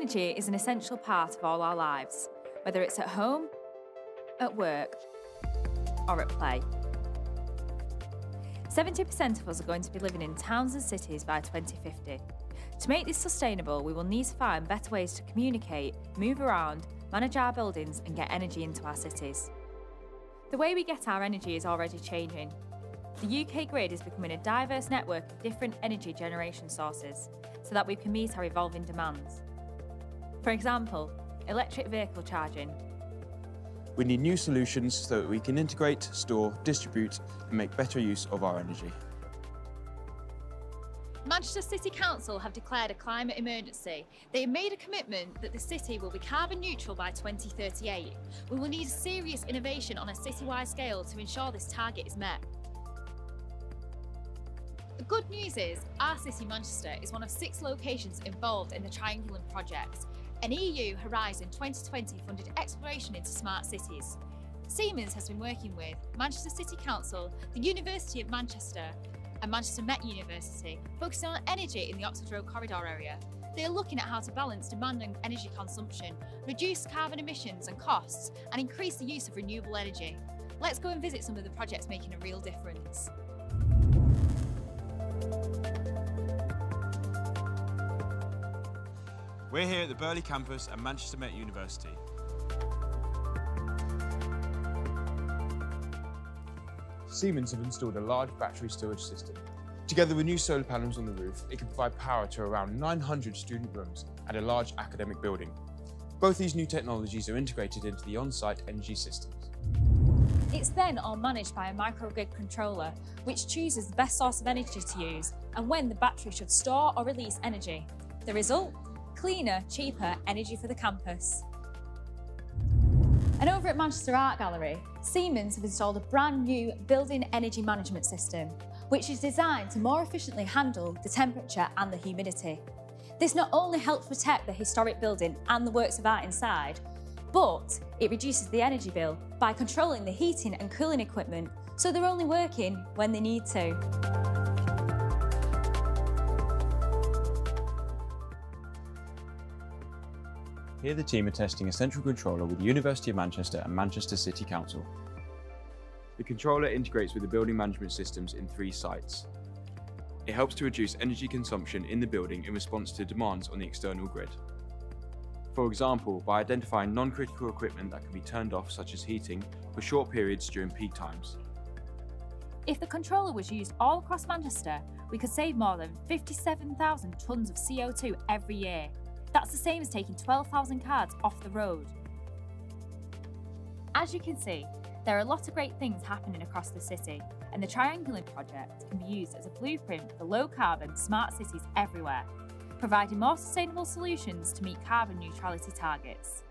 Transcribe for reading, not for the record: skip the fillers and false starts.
Energy is an essential part of all our lives, whether it's at home, at work, or at play. 70% of us are going to be living in towns and cities by 2050. To make this sustainable, we will need to find better ways to communicate, move around, manage our buildings and get energy into our cities. The way we get our energy is already changing. The UK grid is becoming a diverse network of different energy generation sources so that we can meet our evolving demands. For example, electric vehicle charging. We need new solutions so that we can integrate, store, distribute and make better use of our energy. Manchester City Council have declared a climate emergency. They have made a commitment that the city will be carbon neutral by 2038. We will need a serious innovation on a citywide scale to ensure this target is met. The good news is our city, Manchester, is one of 6 locations involved in the Triangulum project, an EU Horizon 2020 funded exploration into smart cities. Siemens has been working with Manchester City Council, the University of Manchester and Manchester Met University, focusing on energy in the Oxford Road corridor area. They are looking at how to balance demand and energy consumption, reduce carbon emissions and costs, and increase the use of renewable energy. Let's go and visit some of the projects making a real difference. We're here at the Burley campus at Manchester Met University. Siemens have installed a large battery storage system. Together with new solar panels on the roof, it can provide power to around 900 student rooms and a large academic building. Both these new technologies are integrated into the on-site energy systems. It's then all managed by a microgrid controller, which chooses the best source of energy to use and when the battery should store or release energy. The result? Cleaner, cheaper energy for the campus. And over at Manchester Art Gallery, Siemens have installed a brand new building energy management system, which is designed to more efficiently handle the temperature and the humidity. This not only helps protect the historic building and the works of art inside, but it reduces the energy bill by controlling the heating and cooling equipment so they're only working when they need to. Here the team are testing a central controller with the University of Manchester and Manchester City Council. The controller integrates with the building management systems in 3 sites. It helps to reduce energy consumption in the building in response to demands on the external grid. For example, by identifying non-critical equipment that can be turned off, such as heating, for short periods during peak times. If the controller was used all across Manchester, we could save more than 57,000 tonnes of CO2 every year. That's the same as taking 12,000 cars off the road. As you can see, there are a lot of great things happening across the city, and the Triangulum project can be used as a blueprint for low-carbon, smart cities everywhere, providing more sustainable solutions to meet carbon neutrality targets.